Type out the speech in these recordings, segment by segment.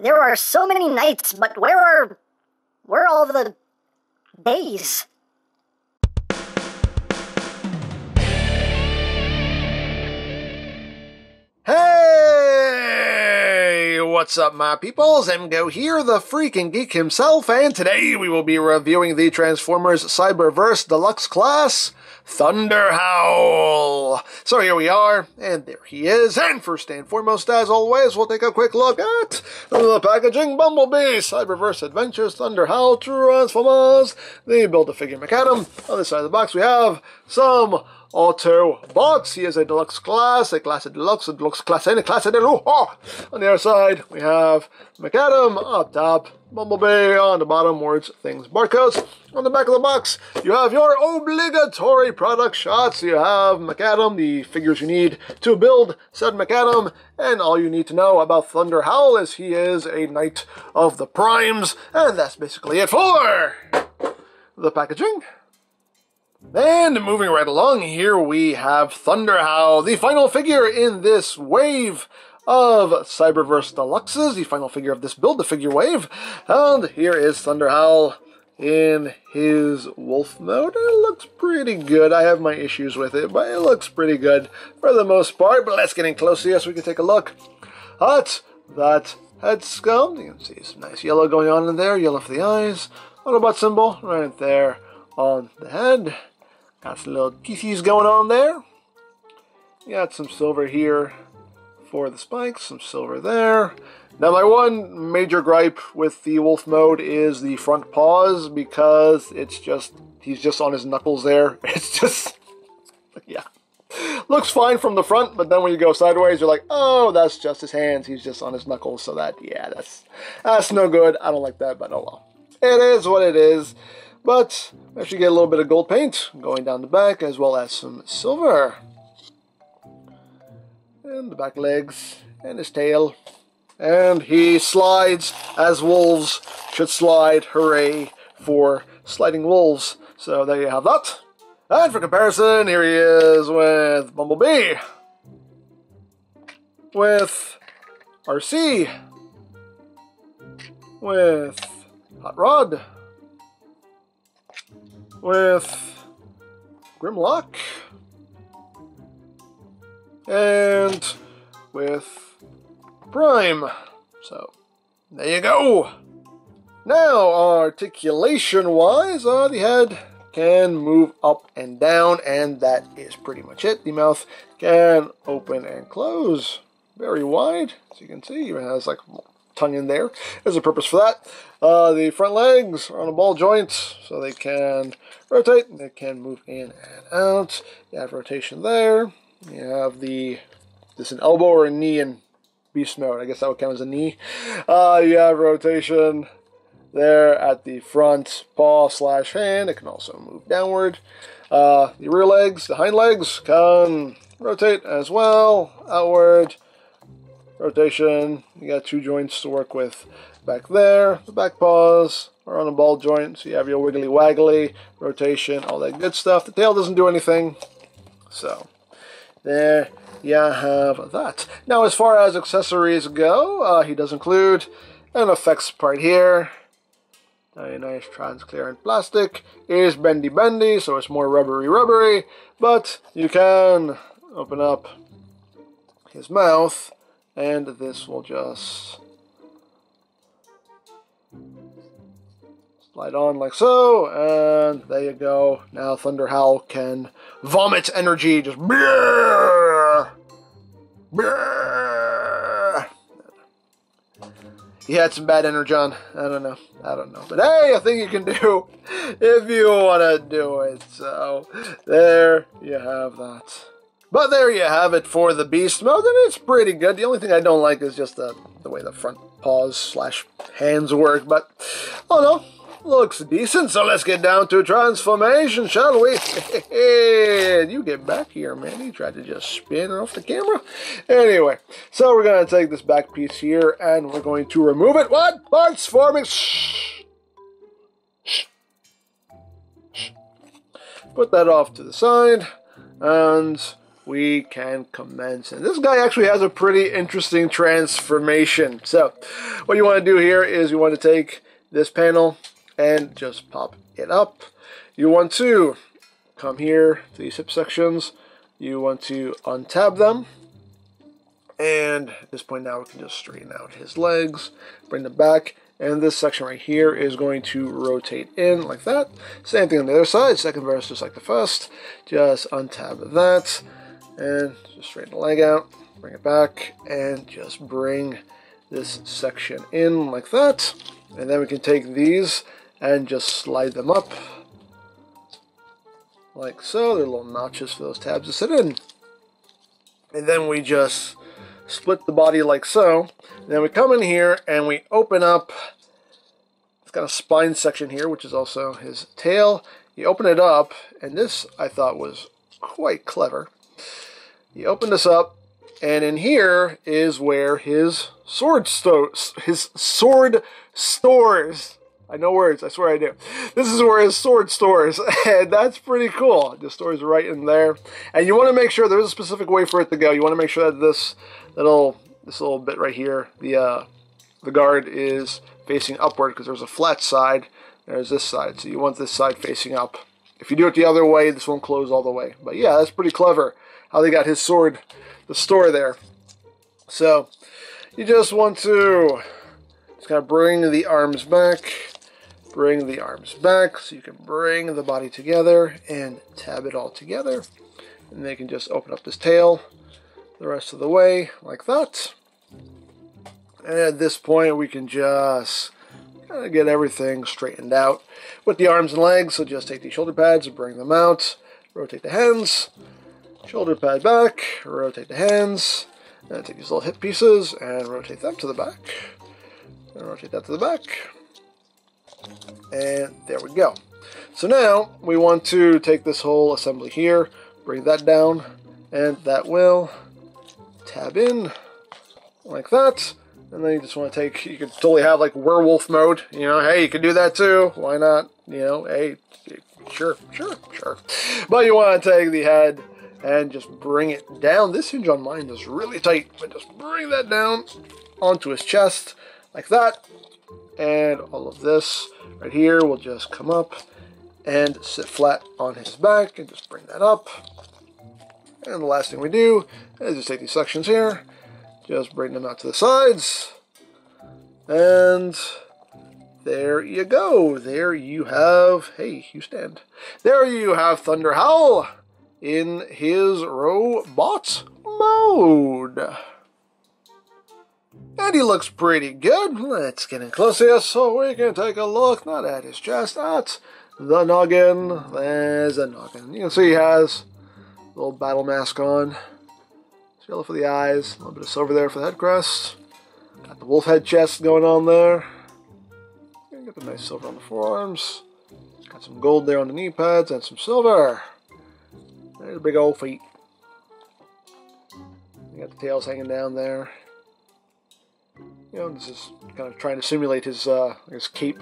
There are so many nights, but where are all the days? Hey! What's up, my peoples? Emgo here, the freaking geek himself, and today we will be reviewing the Transformers Cyberverse Deluxe Class, Thunderhowl. So here we are, and there he is, and first and foremost, as always, we'll take a quick look at the packaging. Bumblebee, Cyberverse Adventures, Thunderhowl, Transformers, the Build-A-Figure Maccadam. On this side of the box we have some Autobots. He is a deluxe class, a class of deluxe, a deluxe class, and a class of deluxe. Oh! On the other side, we have Maccadam up top, Bumblebee on the bottom, words, things, barcodes. On the back of the box, you have your obligatory product shots. You have Maccadam, the figures you need to build said Maccadam, and all you need to know about Thunderhowl is he is a Knight of the Primes, and that's basically it for the packaging. And moving right along, here we have Thunderhowl, the final figure in this wave of Cyberverse Deluxes, the final figure of this Build-A-Figure wave. And here is Thunderhowl in his wolf mode. It looks pretty good. I have my issues with it, but it looks pretty good for the most part. But let's get in close here so we can take a look at that head sculpt. You can see some nice yellow going on in there, yellow for the eyes, Autobot symbol right there on the head. Got some little teethies going on there. Got some silver here for the spikes, some silver there. Now my one major gripe with the wolf mode is the front paws, because it's just, he's just on his knuckles there. It's just, yeah. Looks fine from the front, but then when you go sideways, you're like, oh, that's just his hands. He's just on his knuckles. So that, yeah, that's no good. I don't like that, but oh well. It is what it is. But I should get a little bit of gold paint going down the back, as well as some silver. And the back legs, and his tail. And he slides as wolves should slide. Hooray for sliding wolves. So there you have that. And for comparison, here he is with Bumblebee. With RC. With Hot Rod. With Grimlock, and with Prime. So there you go. Now articulation wise, the head can move up and down, and that is pretty much it. The mouth can open and close very wide, as you can see. It has like tongue in there. There's a purpose for that. The front legs are on a ball joint, so they can rotate and they can move in and out. You have rotation there. You have the, this an elbow or a knee in beast mode? I guess that would count as a knee. You have rotation there at the front paw slash hand. It can also move downward. The rear legs, the hind legs can rotate as well, outward. Rotation, you got two joints to work with back there. The back paws are on a ball joint, so you have your wiggly waggly, rotation, all that good stuff. The tail doesn't do anything. So, there you have that. Now, as far as accessories go, he does include an effects part here. Very nice transparent plastic. It is bendy, so it's more rubbery, but you can open up his mouth. And this will just slide on like so, and there you go. Now Thunderhowl can vomit energy, just he had some bad energy on. I don't know. But hey, I think you can do if you wanna do it. So there you have that. But there you have it for the beast mode, and it's pretty good. The only thing I don't like is just the way the front paws slash hands work, but oh no, looks decent. So let's get down to transformation, shall we? You get back here, man. He tried to just spin off the camera. Anyway, so we're going to take this back piece here, and we're going to remove it. What? Parts forming. Shh. Shh. Shh. Put that off to the side, and we can commence. And this guy actually has a pretty interesting transformation. So what you want to do here is you want to take this panel and just pop it up. You want to come here to these hip sections. You want to untab them. And at this point now we can just straighten out his legs, bring them back. And this section right here is going to rotate in like that. Same thing on the other side, second verse just like the first. Just untab that and just straighten the leg out, bring it back, and just bring this section in like that. And then we can take these and just slide them up like so. They're little notches for those tabs to sit in. And then we just split the body like so. And then we come in here and we open up, it's got a spine section here, which is also his tail. You open it up, and this I thought was quite clever. You open this up, and in here is where his sword stores. I know words, I swear I do. This is where his sword stores, and that's pretty cool. The store's right in there. And you want to make sure, there's a specific way for it to go. You want to make sure that this little bit right here, the guard is facing upward, because there's a flat side, there's this side. So you want this side facing up. If you do it the other way, this won't close all the way. But yeah, that's pretty clever, how they got his sword, the store there. So you just want to just kind of bring the arms back. Bring the arms back so you can bring the body together and tab it all together. And they can just open up this tail the rest of the way like that. And at this point we can just kind of get everything straightened out with the arms and legs. So just take these shoulder pads and bring them out. Rotate the hands. Shoulder pad back. Rotate the hands. And take these little hip pieces and rotate them to the back. And rotate that to the back. And there we go. So now we want to take this whole assembly here, bring that down, and that will tab in like that. And then you just want to take, you could totally have like werewolf mode, you know, hey, you can do that too, why not, you know, hey, sure. But you want to take the head and just bring it down. This hinge on mine is really tight, but just bring that down onto his chest like that. And all of this right here will just come up and sit flat on his back and just bring that up. And the last thing we do is just take these sections here, just bring them out to the sides. And there you go. There you have, hey, you stand. There you have Thunderhowl in his robot mode. And he looks pretty good. Let's get in close here so we can take a look. Not at his chest, at the noggin. There's the noggin. You can see he has a little battle mask on. It's yellow for the eyes. A little bit of silver there for the head crest. Got the wolf head chest going on there. Got the nice silver on the forearms. Got some gold there on the knee pads and some silver. There's the big old feet. You got the tails hanging down there. You know, this is kind of trying to simulate his cape.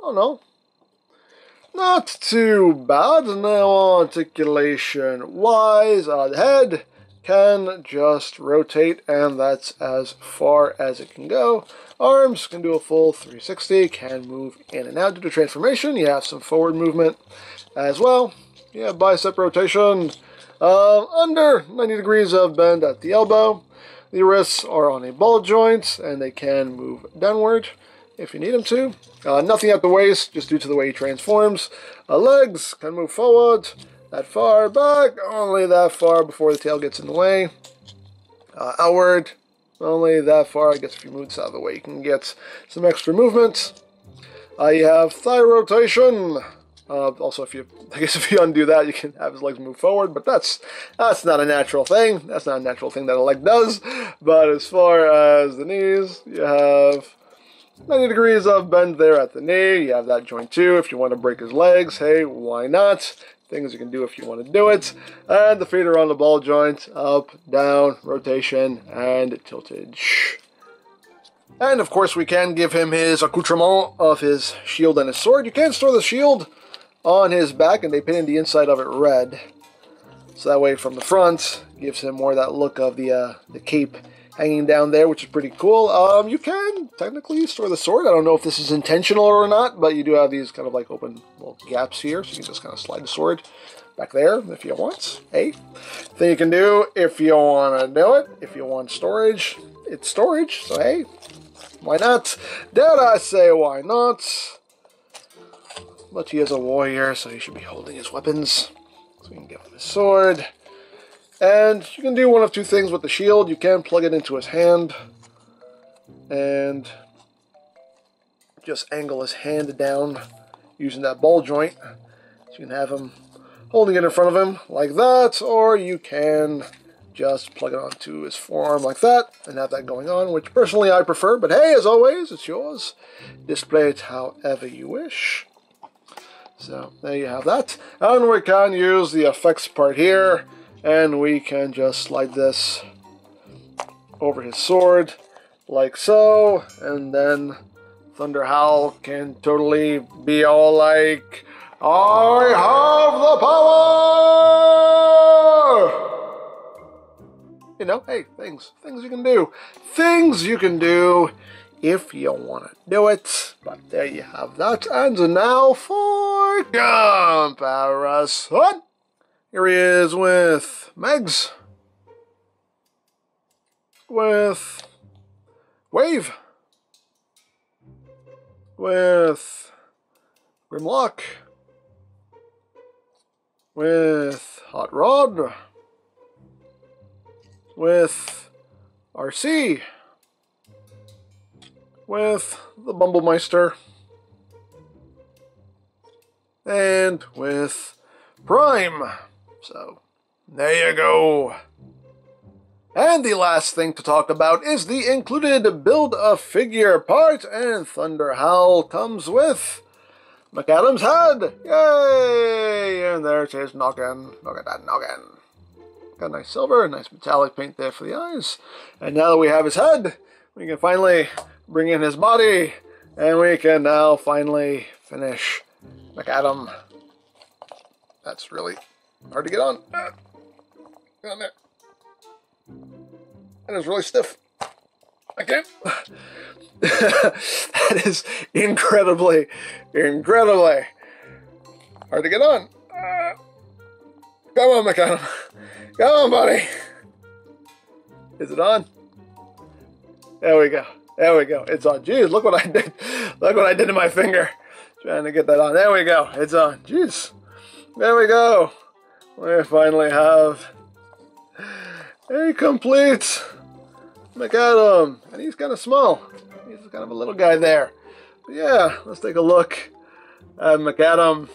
Oh no, not too bad. Now, articulation-wise, the head can just rotate, and that's as far as it can go. Arms can do a full 360, can move in and out due to transformation. You have some forward movement as well. You have bicep rotation, under 90 degrees of bend at the elbow. The wrists are on a ball joint, and they can move downward if you need them to. Nothing at the waist, just due to the way he transforms. Legs can move forward, that far, back, only that far before the tail gets in the way. Outward, only that far. I guess if you move this out of the way, you can get some extra movement. You have thigh rotation. Also, if you undo that, you can have his legs move forward, but that's not a natural thing. That's not a natural thing that a leg does. But as far as the knees, you have 90 degrees of bend there at the knee. You have that joint too. If you want to break his legs, hey, why not? Things you can do if you want to do it. And the feet are on the ball joint, up, down, rotation, and tiltage. And of course, we can give him his accoutrement of his shield and his sword. You can store the shield on his back, and they painted the inside of it red. So that way from the front, gives him more of that look of the cape hanging down there, which is pretty cool. You can technically store the sword. I don't know if this is intentional or not, but you do have these kind of like open little gaps here. So you can just kind of slide the sword back there if you want. Hey, thing you can do if you want to do it. If you want storage, it's storage. So hey, why not? Dare I say why not? But he is a warrior, so he should be holding his weapons. So we can give him his sword. And you can do one of two things with the shield. You can plug it into his hand and just angle his hand down using that ball joint. So you can have him holding it in front of him like that, or you can just plug it onto his forearm like that and have that going on, which personally I prefer. But hey, as always, it's yours. Display it however you wish. So there you have that. And we can use the effects part here. And we can just slide this over his sword, like so. And then Thunderhowl can totally be all like, I have the power! You know, hey, things you can do. Things you can do if you want to do it. But there you have that. And now for comparison. Here he is with Megs, with Wave, with Grimlock, with Hot Rod, with RC, with the Bumblemeister, and with Prime. So, there you go. And the last thing to talk about is the included Build-A-Figure part, and Thunderhowl comes with Maccadam's head. Yay! And there's his noggin. Look at that noggin. Got nice silver, nice metallic paint there for the eyes. And now that we have his head, we can finally bring in his body, and we can now finally finish Maccadam. That's really hard to get on. Get on there. That is really stiff. I can't. That is incredibly hard to get on. Come on, Maccadam. Come on, buddy. Is it on? There we go. There we go. It's on. Jeez, look what I did. Look what I did to my finger. Trying to get that on. There we go. It's on. Jeez. There we go. We finally have a complete Maccadam. And he's kind of small. He's kind of a little guy there. But yeah, let's take a look at Maccadam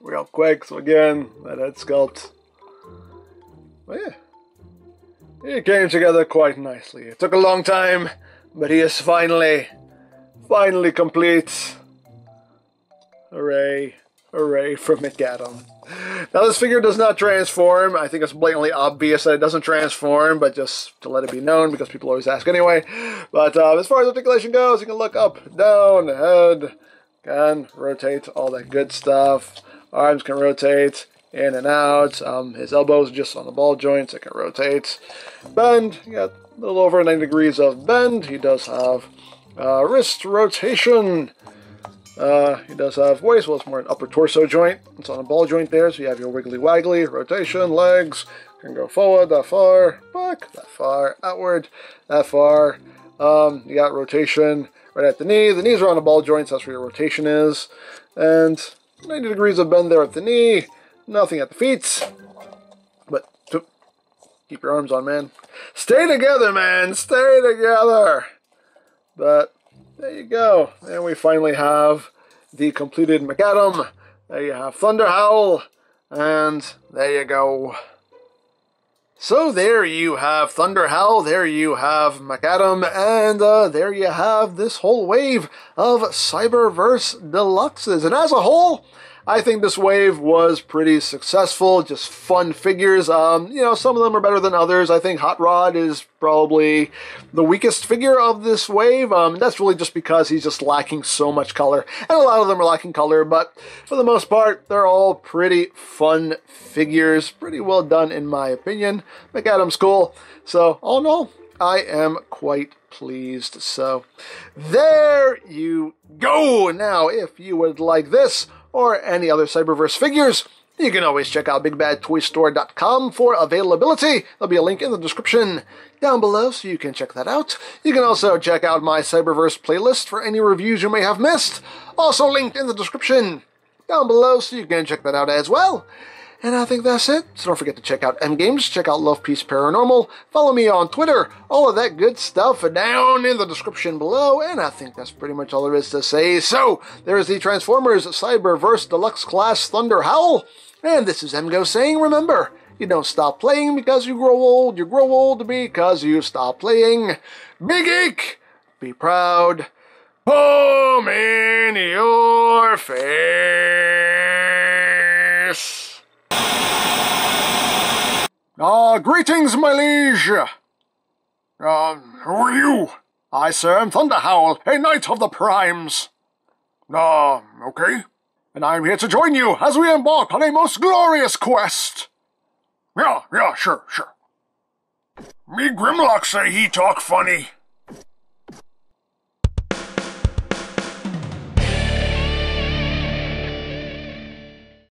real quick. So again, that head sculpt. But yeah, he came together quite nicely. It took a long time, but he is finally complete. Hooray. Hooray for Maccadam. Now this figure does not transform. I think it's blatantly obvious that it doesn't transform, but just to let it be known because people always ask anyway. But as far as articulation goes, you can look up, down, head, can rotate, all that good stuff. Arms can rotate in and out. His elbows just on the ball joints, it can rotate. Bend, you got a little over 90 degrees of bend. He does have wrist rotation. He does have waist, well, it's more an upper torso joint. It's on a ball joint there, so you have your wiggly waggly, rotation, legs, can go forward, that far, back, that far, outward, that far. You got rotation right at the knee. The knees are on the ball joints, that's where your rotation is. And 90 degrees of bend there at the knee, nothing at the feet. But keep your arms on, man. Stay together, man, stay together. But there you go. And we finally have the completed Maccadam. There you have Thunderhowl. And there you go. So there you have Thunderhowl. There you have Maccadam. And there you have this whole wave of Cyberverse Deluxes. And as a whole, I think this wave was pretty successful, just fun figures. You know, some of them are better than others. I think Hot Rod is probably the weakest figure of this wave. That's really just because he's just lacking so much color. And a lot of them are lacking color, but for the most part, they're all pretty fun figures. Pretty well done, in my opinion. Maccadam's cool. So, all in all, I am quite pleased. So, there you go! Now, if you would like this, or any other Cyberverse figures, you can always check out BigBadToyStore.com for availability. There'll be a link in the description down below, so you can check that out. You can also check out my Cyberverse playlist for any reviews you may have missed. Also linked in the description down below, so you can check that out as well. And I think that's it. So don't forget to check out EmGames, check out Love, Peace, Paranormal, follow me on Twitter, all of that good stuff down in the description below. And I think that's pretty much all there is to say. So, there's the Transformers Cyberverse Deluxe Class Thunderhowl. And this is Emgo saying, remember, you don't stop playing because you grow old because you stop playing. Be geek, be proud, boom in your face. Greetings, my liege! Who are you? I, sir, am Thunderhowl, a knight of the primes. Okay. And I'm here to join you as we embark on a most glorious quest. Yeah, sure. Me Grimlock say he talk funny.